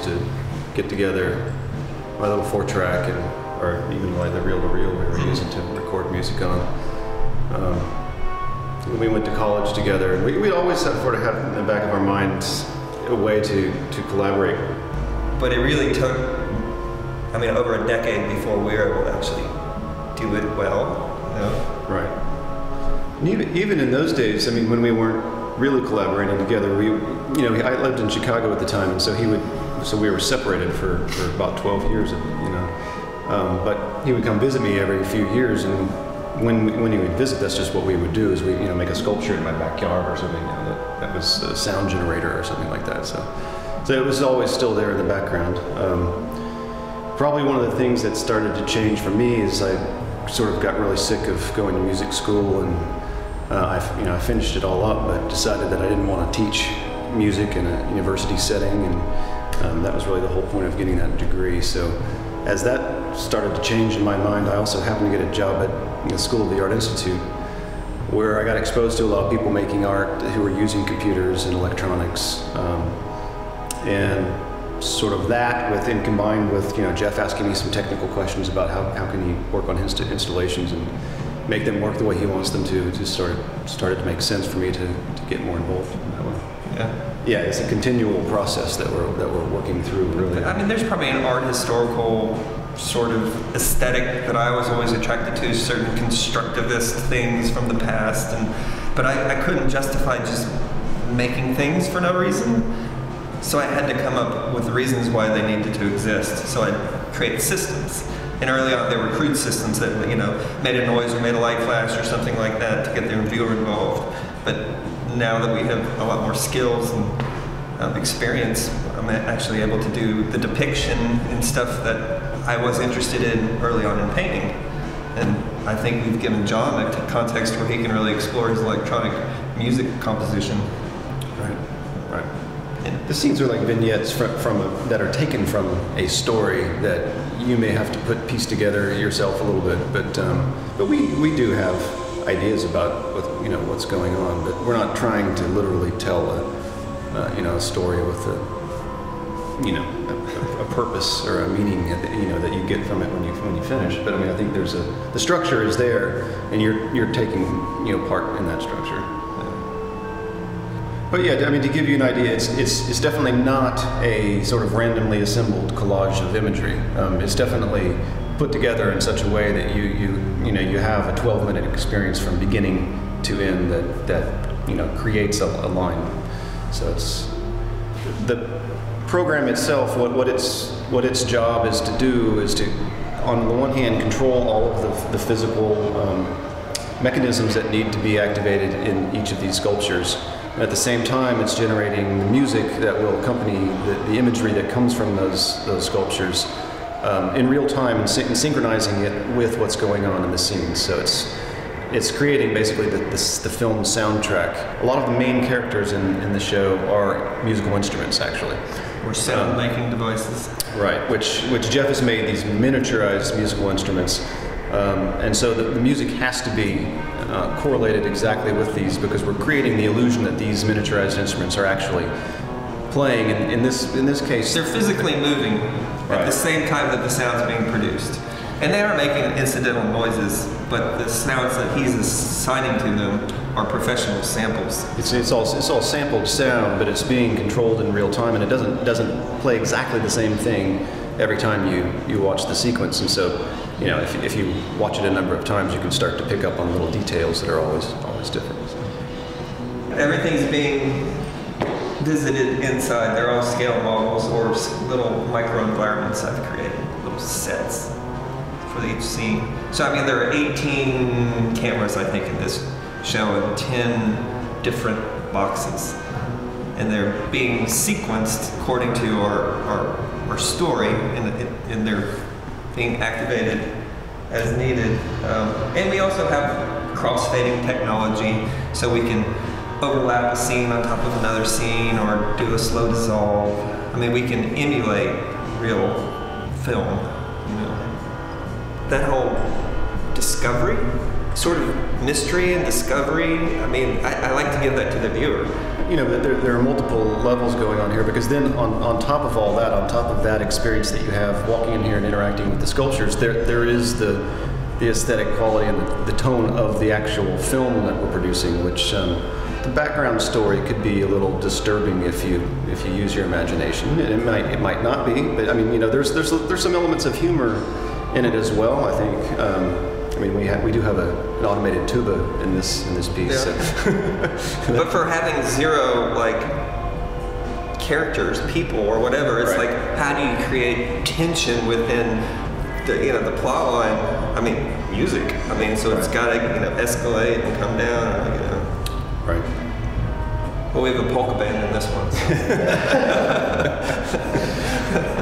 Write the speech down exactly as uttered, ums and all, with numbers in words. chance to get together my little four track and or even like the reel to reel we were using to record music on. Um, we went to college together, and we we always had sort of had in the back of our minds a way to to collaborate. But it really took, I mean, over a decade before we were able to actually do it well. You know? Right. And even even in those days, I mean, when we weren't really collaborating together, we, you know, I lived in Chicago at the time, and so he would, so we were separated for, for about twelve years, you know, um, but he would come visit me every few years, and when we, when he would visit, that's just what we would do, is we, you know, make a sculpture in my backyard or something, you know, that, that was a sound generator or something like that, so, so it was always still there in the background. Um, probably one of the things that started to change for me is I sort of got really sick of going to music school, and Uh, I, you know, I finished it all up, but decided that I didn't want to teach music in a university setting, and um, that was really the whole point of getting that degree. So as that started to change in my mind, I also happened to get a job at the School of the Art Institute, where I got exposed to a lot of people making art who were using computers and electronics, um, and sort of that with, and combined with, you know, Jeff asking me some technical questions about how, how can you work on inst installations and make them work the way he wants them to, just sort of started to make sense for me to, to get more involved in that way. Yeah. Yeah, it's a continual process that we're, that we're working through, really. I mean, there's probably an art historical sort of aesthetic that I was always attracted to, certain constructivist things from the past, and but I, I couldn't justify just making things for no reason. So I had to come up with reasons why they needed to exist, so I created systems. And early on, there were crude systems that, you know, made a noise or made a light flash or something like that to get the viewer involved. But now that we have a lot more skills and um, experience, I'm actually able to do the depiction and stuff that I was interested in early on in painting. And I think we've given Jon a context where he can really explore his electronic music composition. Right, right. The scenes are like vignettes from, from a, that are taken from a story that you may have to put piece together yourself a little bit, but um, but we we do have ideas about what, you know, what's going on, but we're not trying to literally tell a uh, you know, a story with a, you know, a, a purpose or a meaning that, you know, that you get from it when you when you finish. But I mean, I think there's a, the structure is there, and you're you're taking, you know, part in that structure. But yeah, I mean, to give you an idea, it's, it's, it's definitely not a sort of randomly assembled collage of imagery. Um, it's definitely put together in such a way that you, you, you, know, you have a twelve minute experience from beginning to end that, that, you know, creates a, a line. So it's, the program itself, what, what, it's, what its job is to do is to, on the one hand, control all of the, the physical um, mechanisms that need to be activated in each of these sculptures. At the same time, it's generating the music that will accompany the, the imagery that comes from those, those sculptures um, in real time, and, syn and synchronizing it with what's going on in the scene. So it's, it's creating basically the, the, the film soundtrack. A lot of the main characters in, in the show are musical instruments, actually. Or sound-making um, devices. Right, which, which Jeff has made these miniaturized musical instruments. Um, and so the, the music has to be uh, correlated exactly with these, because we're creating the illusion that these miniaturized instruments are actually playing. And in this in this case, they're physically moving right at the same time that the sound's being produced, and they are making incidental noises. But the sounds that he's assigning to them are professional samples. It's it's all it's all sampled sound, but it's being controlled in real time, and it doesn't doesn't play exactly the same thing every time you, you watch the sequence. And so, you know, if, if you watch it a number of times, you can start to pick up on little details that are always, always different. So. Everything's being visited inside. They're all scale models or little microenvironments I've created, little sets for each scene. So, I mean, there are eighteen cameras, I think, in this show, and ten different boxes. And they're being sequenced according to our, our or story, and, and they're being activated as needed. Um, and we also have cross-fading technology, so we can overlap a scene on top of another scene or do a slow dissolve. I mean, we can emulate real film, you know. That whole discovery sort of mystery and discovery. I mean, I, I like to give that to the viewer. You know, there, there are multiple levels going on here, because then on, on top of all that, on top of that experience that you have walking in here and interacting with the sculptures, there, there is the, the aesthetic quality and the, the tone of the actual film that we're producing, which um, the background story could be a little disturbing if you if you use your imagination. And it might it might not be, but I mean, you know, there's there's there's some elements of humor in it as well, I think. Um, I mean, we, ha we do have a, an automated tuba in this in this piece. Yeah. So. But for having zero like characters, people, or whatever, it's right. Like, how do you create tension within the you know the plot line? I mean, music. I mean, so right. It's got to you know escalate and come down. You know. Right. Well, we have a polka band in this one. So.